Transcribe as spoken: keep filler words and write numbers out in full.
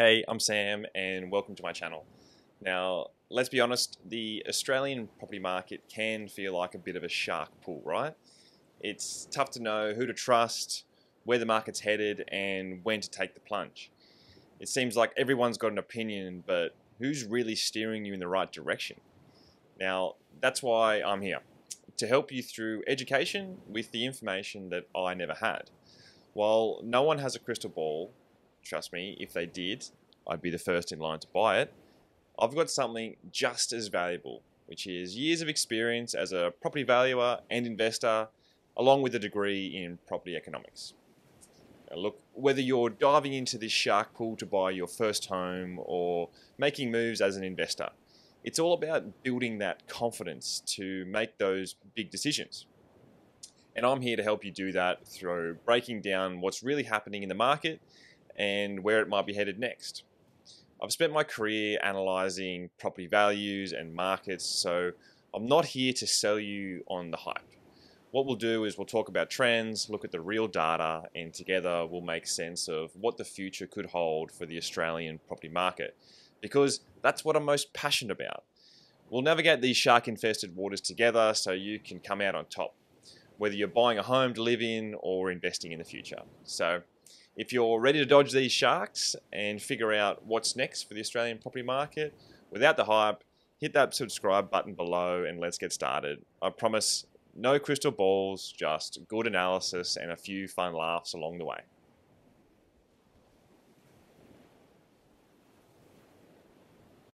Hey, I'm Sam and welcome to my channel. Now, let's be honest, the Australian property market can feel like a bit of a shark pool, right? It's tough to know who to trust, where the market's headed, and when to take the plunge. It seems like everyone's got an opinion, but who's really steering you in the right direction? Now, that's why I'm here, to help you through education with the information that I never had. While no one has a crystal ball, trust me, if they did, I'd be the first in line to buy it. I've got something just as valuable, which is years of experience as a property valuer and investor, along with a degree in property economics. Now look, whether you're diving into this shark pool to buy your first home or making moves as an investor, it's all about building that confidence to make those big decisions. And I'm here to help you do that through breaking down what's really happening in the market and where it might be headed next. I've spent my career analysing property values and markets, so I'm not here to sell you on the hype. What we'll do is we'll talk about trends, look at the real data, and together we'll make sense of what the future could hold for the Australian property market, because that's what I'm most passionate about. We'll navigate these shark-infested waters together so you can come out on top, whether you're buying a home to live in or investing in the future. So, if you're ready to dodge these sharks and figure out what's next for the Australian property market without the hype, hit that subscribe button below and let's get started. I promise no crystal balls, just good analysis and a few fun laughs along the way.